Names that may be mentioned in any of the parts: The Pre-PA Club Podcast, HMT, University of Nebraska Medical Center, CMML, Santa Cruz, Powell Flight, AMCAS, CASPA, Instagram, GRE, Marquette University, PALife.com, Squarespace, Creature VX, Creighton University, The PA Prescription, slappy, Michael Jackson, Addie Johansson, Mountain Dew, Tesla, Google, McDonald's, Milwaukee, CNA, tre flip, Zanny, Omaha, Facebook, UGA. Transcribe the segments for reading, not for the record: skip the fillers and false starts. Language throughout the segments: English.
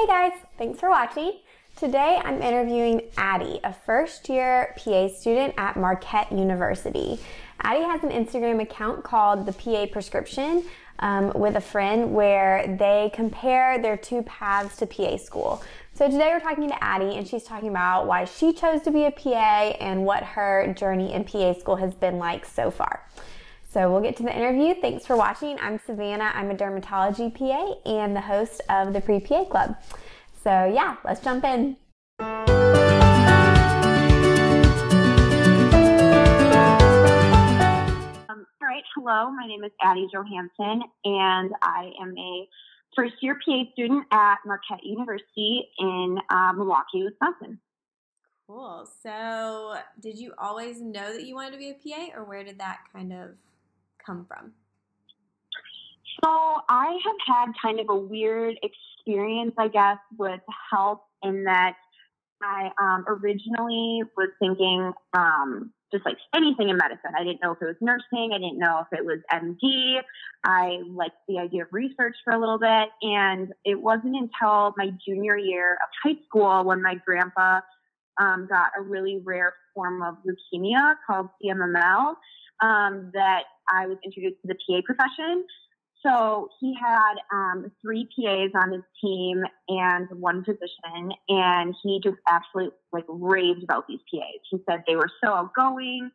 Hey guys, thanks for watching. Today I'm interviewing Addie, a first-year PA student at Marquette University. Addie has an Instagram account called The PA Prescription with a friend where they compare their two paths to PA school. So today we're talking to Addie and she's talking about why she chose to be a PA and what her journey in PA school has been like so far. So we'll get to the interview. Thanks for watching. I'm Savannah. I'm a dermatology PA and the host of the Pre-PA Club. So yeah, let's jump in. All right, hello. My name is Addie Johansson, and I am a first-year PA student at Marquette University in Milwaukee, Wisconsin. Cool. So did you always know that you wanted to be a PA, or where did that kind of come from? So I have had kind of a weird experience, I guess, with health, in that I originally was thinking just like anything in medicine. I didn't know if it was nursing. I didn't know if it was MD. I liked the idea of research for a little bit. And it wasn't until my junior year of high school when my grandpa got a really rare form of leukemia called CMML that I was introduced to the PA profession. So he had three PAs on his team and one physician, and he just absolutely like raved about these PAs. He said they were so outgoing,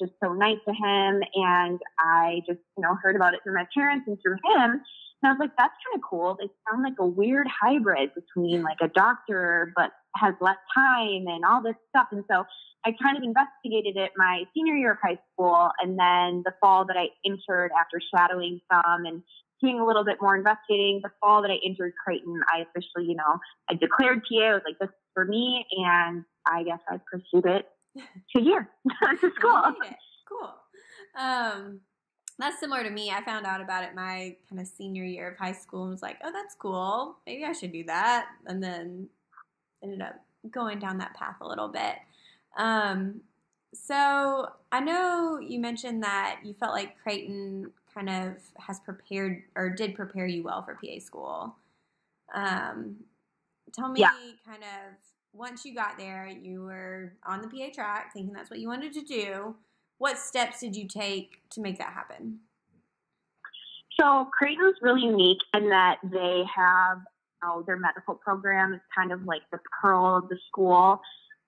just so nice to him, and I just heard about it through my parents and through him, and I was like, that's kind of cool. They sound like a weird hybrid between like a doctor but has less time and all this stuff. And so I kind of investigated it my senior year of high school, and then the fall that I entered, after shadowing some and doing a little bit more investigating, the fall that I entered Creighton, I officially, I declared PA. I was like, this is for me, and I guess I pursued it to here. To school. Cool. That's similar to me. I found out about it my kind of senior year of high school and was like, oh, that's cool. Maybe I should do that. And then ended up going down that path a little bit. So I know you mentioned that you felt like Creighton kind of has prepared, or did prepare you well for PA school. Tell me kind of, once you got there, you were on the PA track thinking that's what you wanted to do. What steps did you take to make that happen? So Creighton's really unique in that they have, their medical program is kind of like the pearl of the school.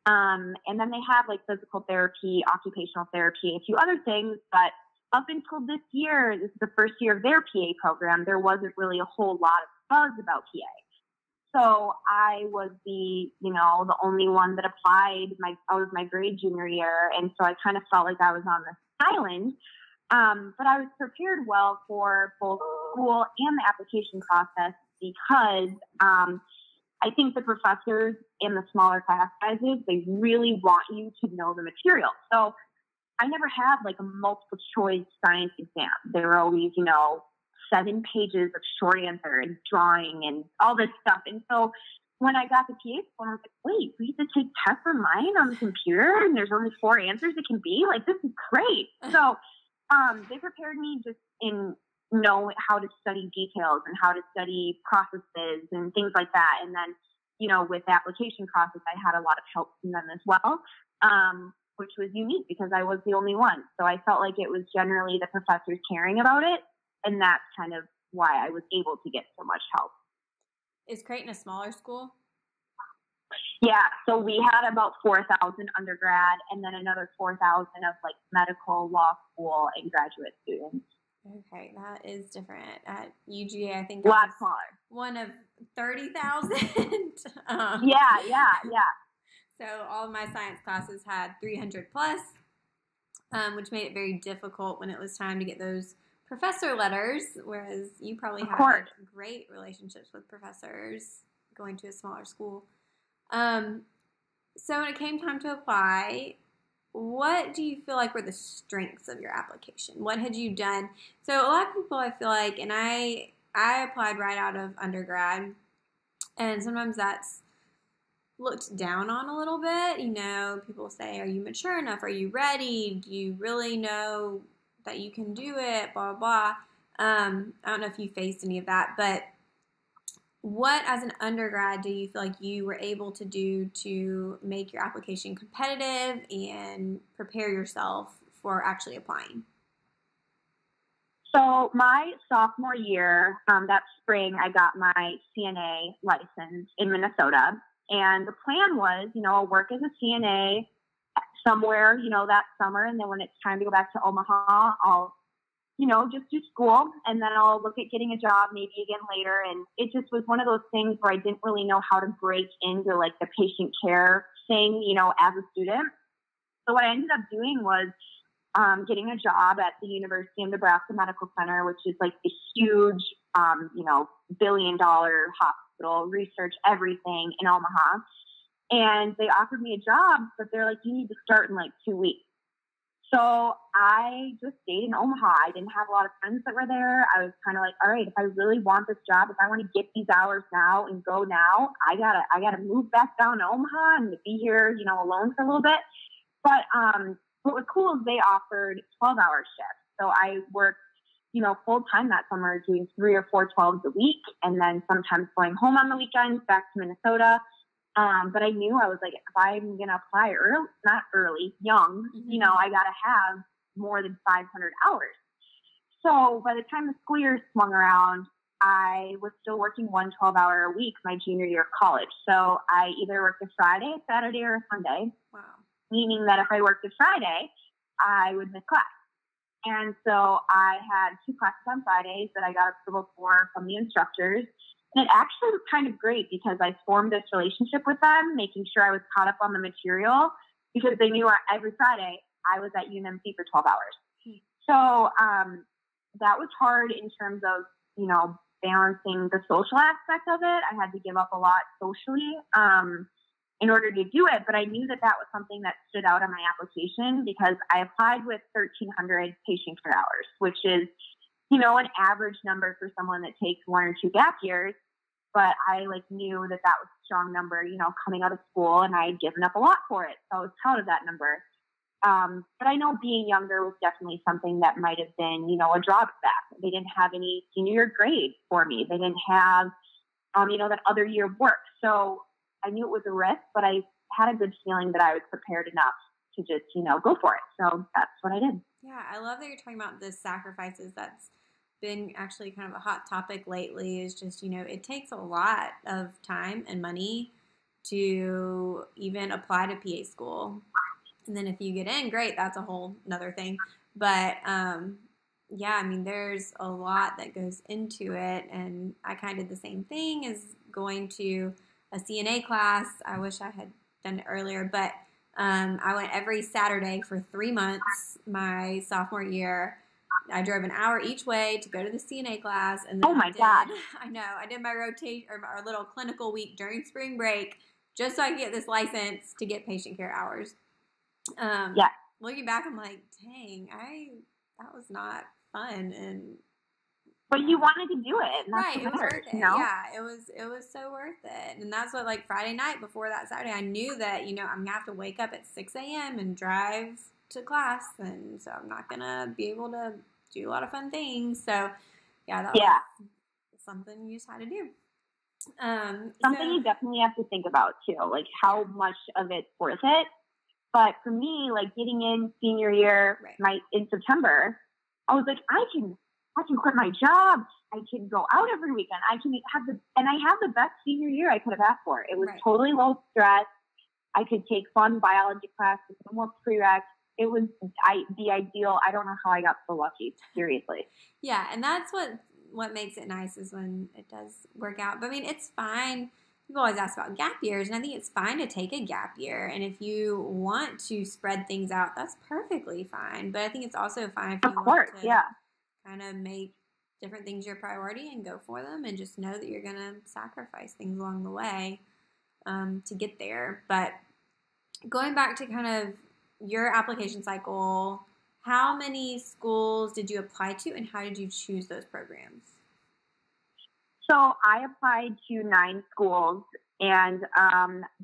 And then they have like physical therapy, occupational therapy, a few other things. But up until this year, this is the first year of their PA program, there wasn't really a whole lot of buzz about PA. So I was the, the only one that applied. I was my grade junior year. And so I kind of felt like I was on this island. But I was prepared well for both school and the application process because I think the professors in the smaller class sizes, they really want you to know the material. So I never had like a multiple choice science exam. They were always, 7 pages of short answer and drawing and all this stuff. And so when I got the PA school, I was like, wait, we have to take tests online on the computer and there's only 4 answers it can be? Like, this is great. So they prepared me just in knowing how to study details and how to study processes and things like that. And then, with the application process, I had a lot of help from them as well, which was unique because I was the only one. So I felt like it was generally the professors caring about it. And that's kind of why I was able to get so much help. Is Creighton a smaller school? Yeah. So we had about 4,000 undergrad and then another 4,000 of like medical, law school, and graduate students. Okay. That is different. At UGA, I think a lot smaller. One of 30,000. Yeah. So all of my science classes had 300 plus, which made it very difficult when it was time to get those professor letters, whereas you probably had great relationships with professors going to a smaller school. So when it came time to apply, what do you feel like were the strengths of your application? What had you done? So a lot of people, I feel like, and I applied right out of undergrad, and sometimes that's looked down on a little bit. People say, are you mature enough? Are you ready? Do you really know that you can do it, blah, blah, blah. I don't know if you faced any of that, but what as an undergrad do you feel like you were able to do to make your application competitive and prepare yourself for actually applying? So my sophomore year, that spring, I got my CNA license in Minnesota. And the plan was, you know, I'll work as a CNA somewhere, you know, that summer. And then when it's time to go back to Omaha, I'll, you know, just do school. And then I'll look at getting a job maybe again later. And it just was one of those things where I didn't really know how to break into like the patient care thing, you know, as a student. So what I ended up doing was getting a job at the University of Nebraska Medical Center, which is like a huge, you know, billion-dollar hospital, research, everything in Omaha. And they offered me a job, but they're like, you need to start in like 2 weeks. So I just stayed in Omaha. I didn't have a lot of friends that were there. I was kind of like, all right, if I really want this job, if I want to get these hours now and go now, I gotta move back down to Omaha and be here, you know, alone for a little bit. But what was cool is they offered 12-hour shifts. So I worked, you know, full-time that summer, doing 3 or 4 12s a week, and then sometimes going home on the weekends back to Minnesota. But I knew, I was like, if I'm going to apply early, not early, young, you know, I got to have more than 500 hours. So by the time the school year swung around, I was still working one 12-hour a week my junior year of college. So I either worked a Friday, a Saturday, or a Sunday. Wow. Meaning that if I worked a Friday, I would miss class. And so I had 2 classes on Fridays that I got approval for from the instructors. And it actually was kind of great because I formed this relationship with them, making sure I was caught up on the material, because they knew every Friday I was at UNMC for 12 hours. So that was hard in terms of, you know, balancing the social aspect of it. I had to give up a lot socially in order to do it. But I knew that that was something that stood out on my application, because I applied with 1,300 patient care hours, which is, you know, an average number for someone that takes 1 or 2 gap years. But I like knew that that was a strong number, you know, coming out of school, and I had given up a lot for it. So I was proud of that number. But I know being younger was definitely something that might have been, you know, a drawback. They didn't have any senior year grade for me. They didn't have, you know, that other year of work. So I knew it was a risk, but I had a good feeling that I was prepared enough to just, you know, go for it. So that's what I did. Yeah, I love that you're talking about the sacrifices. That's been actually kind of a hot topic lately, is just, you know, it takes a lot of time and money to even apply to PA school. And then if you get in, great, that's a whole nother thing. But yeah, I mean, there's a lot that goes into it. And I kind of did the same thing as going to a CNA class. I wish I had done it earlier, but I went every Saturday for 3 months my sophomore year. I drove an hour each way to go to the CNA class, and then I know, I did my rotation, or our little clinical week during spring break, just so I could get this license to get patient care hours. Yeah. Looking back, I'm like, dang, that was not fun, and but you wanted to do it, and that's right. It was worth it. You know? Yeah, it was so worth it, and that's what, like, Friday night before that Saturday, I knew that, you know, I'm gonna have to wake up at 6 a.m. and drive to class, and so I'm not gonna be able to do a lot of fun things. So yeah, that was something you just had to do. Something you definitely have to think about too, like how much of it's worth it. But for me, like getting in senior year, in September, I was like, I can quit my job. I can go out every weekend. I have the best senior year I could have asked for. It was totally low stress. I could take fun biology classes, no more prereqs. It was the ideal. I don't know how I got so lucky, seriously. Yeah, and that's what makes it nice, is when it does work out. But I mean, it's fine. People always ask about gap years, and I think it's fine to take a gap year. And if you want to spread things out, that's perfectly fine. But I think it's also fine if you want to kind of make different things your priority and go for them, and just know that you're going to sacrifice things along the way to get there. But going back to kind of your application cycle, how many schools did you apply to, and how did you choose those programs? So I applied to 9 schools, and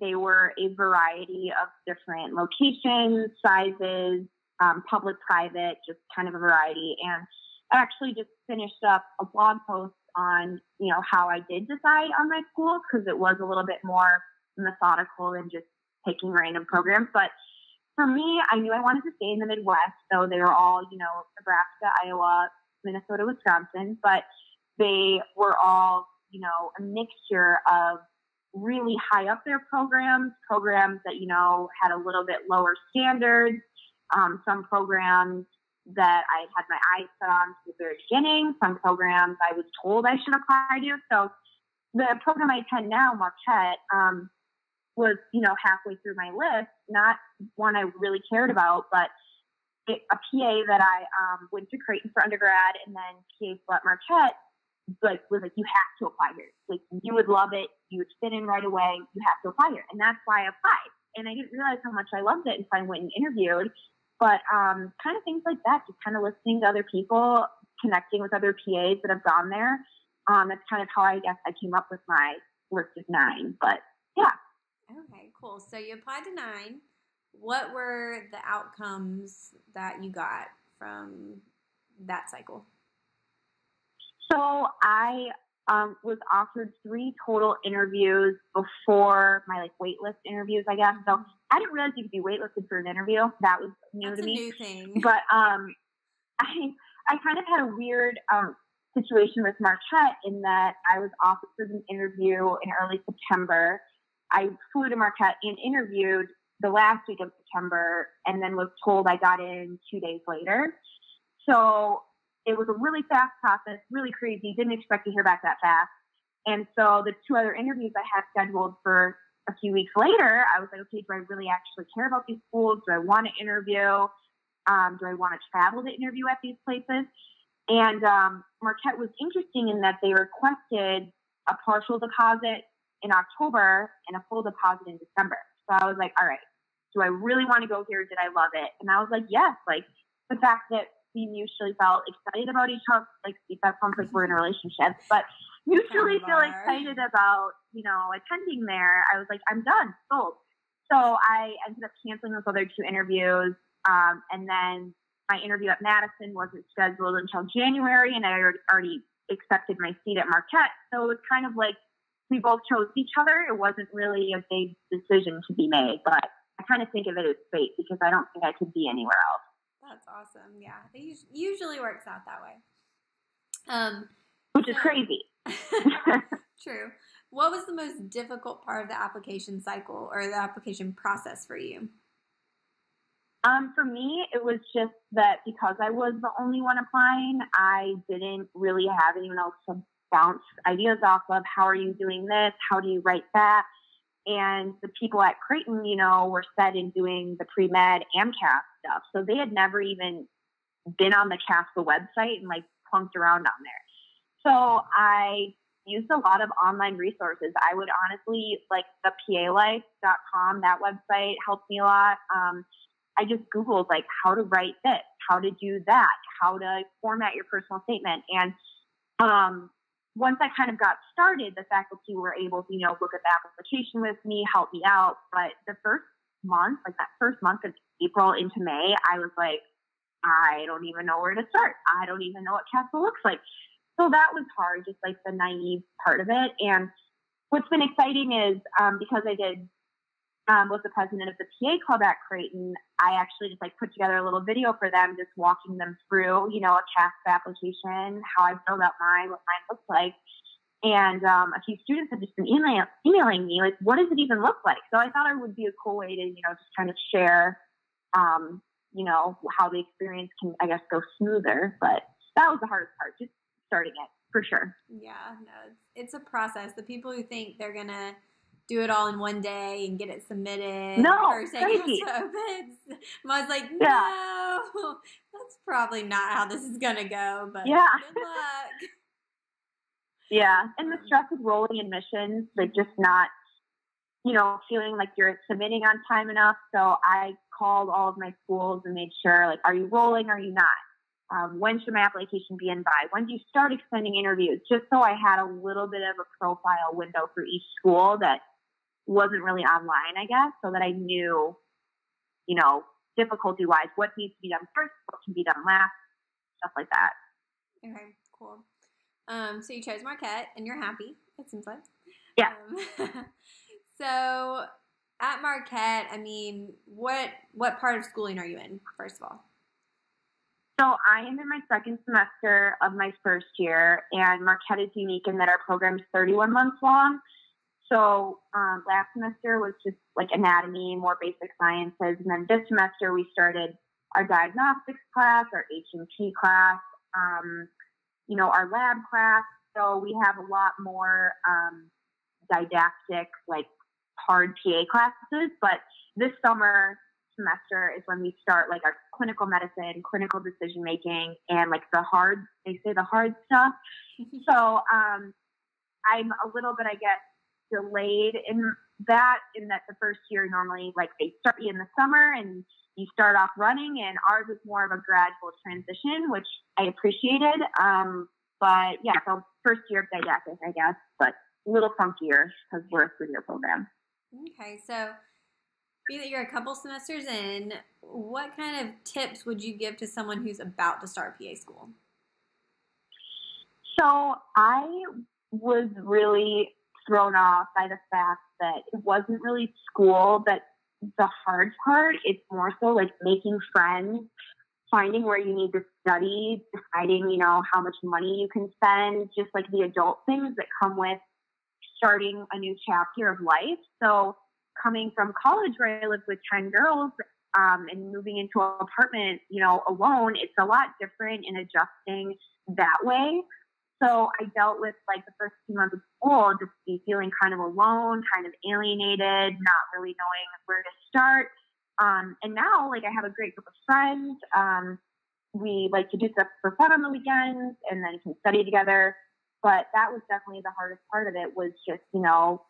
they were a variety of different locations, sizes, public, private, just kind of a variety. And I actually just finished up a blog post on, you know, how I did decide on my schools, because it was a little bit more methodical than just picking random programs. But for me, I knew I wanted to stay in the Midwest, so they were all, you know, Nebraska, Iowa, Minnesota, Wisconsin, but they were all, you know, a mixture of really high up their programs that, you know, had a little bit lower standards, some programs that I had my eyes set on to the very beginning, some programs I was told I should apply to. So the program I attend now, Marquette, was, you know, halfway through my list, not one I really cared about, but a PA that I went to Creighton for undergrad and then PA at Marquette, like, was like, you have to apply here. Like, you would love it. You would fit in right away. You have to apply here. And that's why I applied. And I didn't realize how much I loved it until I went and interviewed. But kind of things like that, just kind of listening to other people, connecting with other PAs that have gone there. That's kind of how I guess I came up with my list of 9. But, yeah. Okay, cool. So you applied to 9. What were the outcomes that you got from that cycle? So I was offered 3 total interviews before my, like, waitlist interviews, I guess. So I didn't realize you could be waitlisted for an interview. That was new to me. That's a new thing. But I kind of had a weird situation with Marquette in that I was offered an interview in early September. I flew to Marquette and interviewed the last week of September, and then was told I got in 2 days later. So it was a really fast process, really crazy. Didn't expect to hear back that fast. And so the 2 other interviews I had scheduled for a few weeks later, I was like, okay, do I really actually care about these schools? Do I want to interview? Do I want to travel to interview at these places? And Marquette was interesting in that they requested a partial deposit in October and a full deposit in December. So I was like, all right, do I really want to go here? Did I love it? And I was like, yes. Like, the fact that we mutually felt excited about each other, like, that sounds like we're in a relationship, but mutually feel excited about, you know, attending there. I was like, I'm done, sold. So I ended up canceling those other 2 interviews. And then my interview at Madison wasn't scheduled until January, and I already accepted my seat at Marquette. So it was kind of like, we both chose each other. It wasn't really a big decision to be made, but I kind of think of it as fate, because I don't think I could be anywhere else. That's awesome. Yeah. It usually works out that way. Which is crazy. True. What was the most difficult part of the application cycle or the application process for you? For me, it was just that because I was the only one applying, I didn't really have anyone else to bounce ideas off of. How are you doing this? How do you write that? And the people at Creighton, you know, were set in doing the pre-med AMCAS stuff. So they had never even been on the CASPA website and, like, plunked around on there. So I used a lot of online resources. I would honestly, like, the PALife.com, that website helped me a lot. I just Googled, like, how to write this, how to do that, how to format your personal statement. And once I kind of got started, the faculty were able to, you know, look at the application with me, help me out. But the first month, like that first month of April into May, I was like, I don't even know where to start. I don't even know what CASPA looks like. So that was hard, just like the naive part of it. And what's been exciting is because I did was the president of the PA Club at Creighton, I actually just, like, put together a little video for them, just walking them through, you know, a CASPA application, how I filled out mine, what mine looks like. And a few students have just been emailing me, like, what does it even look like? So I thought it would be a cool way to, you know, just kind of share, you know, how the experience can, I guess, go smoother. But that was the hardest part, just starting it, for sure. Yeah, no, it's a process. The people who think they're going to do it all in one day and get it submitted. No, crazy. I was like, no, that's probably not how this is going to go, but yeah. Good luck. Yeah, and the stress of rolling admissions, like, just not, you know, feeling like you're submitting on time enough. So I called all of my schools and made sure, like, are you rolling? Are you not? When should my application be in by? When do you start extending interviews? Just so I had a little bit of a profile window for each school that wasn't really online, I guess, so that I knew, you know, difficulty-wise, what needs to be done first, what can be done last, stuff like that. Okay, cool. So you chose Marquette, and you're happy, it seems like. Yeah. So at Marquette, I mean, what part of schooling are you in, first of all? So I am in my second semester of my first year, and Marquette is unique in that our program is 31 months long. So last semester was just like anatomy, more basic sciences, and then this semester we started our diagnostics class, our HMT class, you know, our lab class. So we have a lot more didactic, like hard PA classes. But this summer semester is when we start like our clinical medicine, clinical decision making, and like the hard, they say the hard stuff. So I'm a little bit, I guess, delayed in that the first year normally like they start you in the summer and you start off running, and ours was more of a gradual transition, which I appreciated. But yeah, so first year of didactic, I guess, but a little funkier because we're a 3-year program. Okay, so being that you're a couple semesters in, what kind of tips would you give to someone who's about to start PA school? So I was really thrown off by the fact that it wasn't really school that's the hard part. It's more so like making friends, finding where you need to study, deciding, you know, how much money you can spend, just like the adult things that come with starting a new chapter of life. So coming from college where I lived with 10 girls and moving into an apartment, you know, alone, it's a lot different in adjusting that way. So I dealt with like the first few months of school, just be feeling kind of alone, kind of alienated, not really knowing where to start. And now like I have a great group of friends. We like to do stuff for fun on the weekends and then can study together. But that was definitely the hardest part of it was just, you know,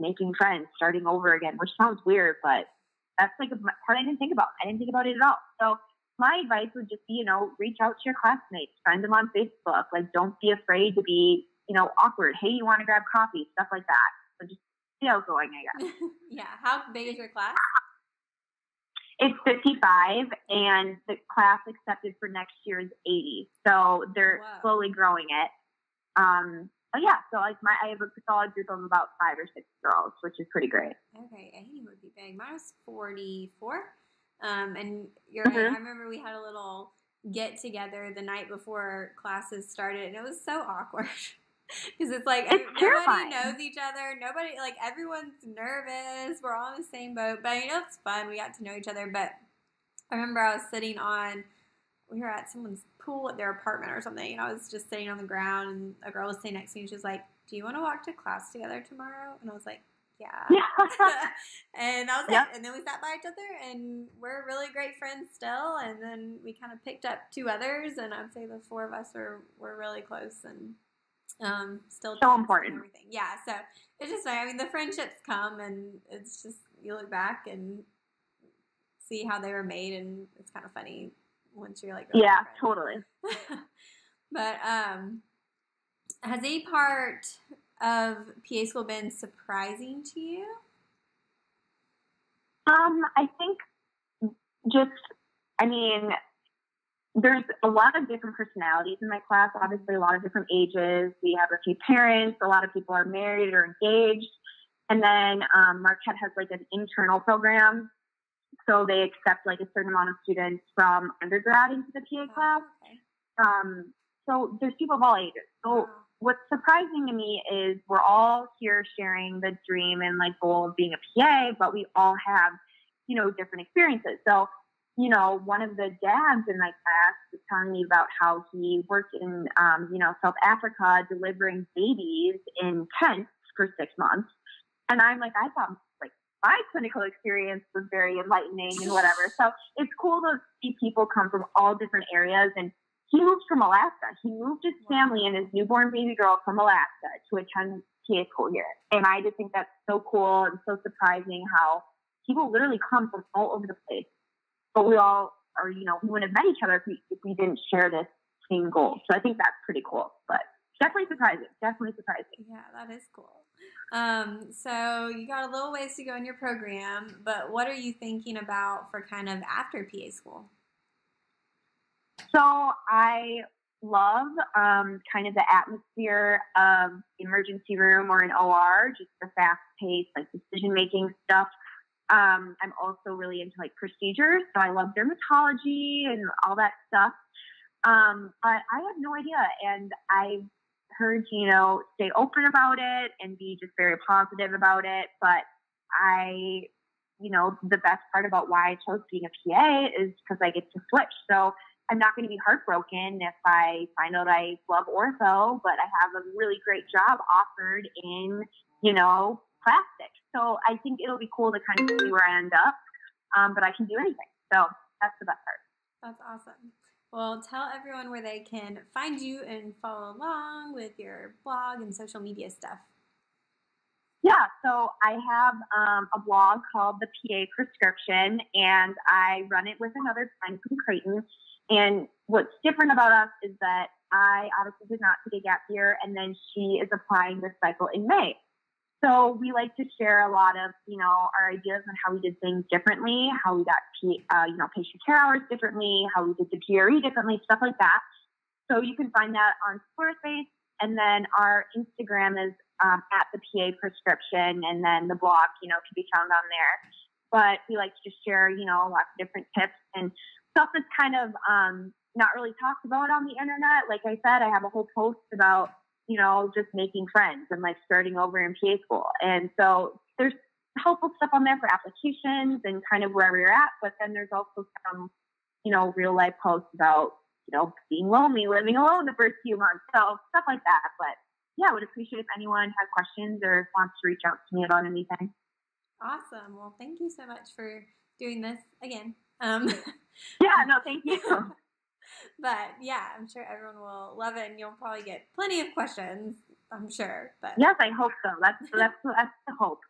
making friends, starting over again, which sounds weird, but that's like a part I didn't think about. I didn't think about it at all. So my advice would just be, you know, reach out to your classmates, find them on Facebook. Like, don't be afraid to be, you know, awkward. Hey, you want to grab coffee? Stuff like that. So just be outgoing, I guess. Yeah. How big is your class? It's 55, and the class accepted for next year is 80. So they're slowly growing it. But yeah, so like I have a solid group of about 5 or 6 girls, which is pretty great. Okay, 80 would be big. Mine was 44. And you're right. I remember we had a little get together the night before classes started, and it was so awkward because it's like nobody knows each other. Nobody, like, everyone's nervous. We're all in the same boat, but you know, it's fun. We got to know each other. But I remember I was sitting on, we were at someone's pool at their apartment or something, and I was just sitting on the ground, and a girl was sitting next to me, and she was like, "Do you want to walk to class together tomorrow?" And I was like, yeah. And I was like, and then we sat by each other, and we're really great friends still. And then we kind of picked up 2 others, and I'd say the 4 of us were really close and still so important. And everything. Yeah, so it's just like, I mean, the friendships come, and it's just you look back and see how they were made, and it's kind of funny once you're like, really totally. But has any part of PA school been surprising to you? I think there's a lot of different personalities in my class, obviously a lot of different ages. We have a few parents, a lot of people are married or engaged. And then Marquette has like an internal program. So they accept like a certain amount of students from undergrad into the PA class. So there's people of all ages. So what's surprising to me is we're all here sharing the dream and like goal of being a PA, but we all have, you know, different experiences. So, you know, one of the dads in my class was telling me about how he worked in, you know, South Africa delivering babies in tents for 6 months. And I'm like, I thought like my clinical experience was very enlightening and whatever. So it's cool to see people come from all different areas. And he moved from Alaska. He moved his family and his newborn baby girl from Alaska to attend PA school here. And I just think that's so cool and so surprising how people literally come from all over the place. But we all are, you know, we wouldn't have met each other if we didn't share this same goal. So I think that's pretty cool. But definitely surprising. Definitely surprising. Yeah, that is cool. So you got a little ways to go in your program, but what are you thinking about for kind of after PA school? So I love kind of the atmosphere of emergency room or an OR, just the fast-paced, like, decision-making stuff. I'm also really into, like, procedures, so I love dermatology and all that stuff. But I have no idea, and I've heard, you know, stay open about it and be just very positive about it, but I, you know, the best part about why I chose being a PA is because I get to switch, so I'm not going to be heartbroken if I find out I love ortho, but I have a really great job offered in, you know, plastics. So I think it'll be cool to kind of see where I end up, but I can do anything. So that's the best part. That's awesome. Well, tell everyone where they can find you and follow along with your blog and social media stuff. Yeah, so I have a blog called The PA Prescription, and I run it with another friend from Creighton. And what's different about us is that I obviously did not take a gap year, and then she is applying this cycle in May. So we like to share a lot of, you know, our ideas on how we did things differently, how we got, you know, patient care hours differently, how we did the GRE differently, stuff like that. So you can find that on Squarespace. And then our Instagram is at the PA Prescription, and then the blog, you know, can be found on there. But we like to just share, you know, lots of different tips and stuff that's kind of not really talked about on the internet. Like I said, I have a whole post about, you know, just making friends and like starting over in PA school. And so there's helpful stuff on there for applications and kind of wherever you're at. But then there's also some, you know, real life posts about, you know, being lonely, living alone the first few months. So stuff like that. But yeah, I would appreciate if anyone has questions or wants to reach out to me about anything. Awesome. Well, thank you so much for doing this again. Yeah, no, thank you. But yeah, I'm sure everyone will love it, and you'll probably get plenty of questions, I'm sure. But yes, I hope so. That's the hope.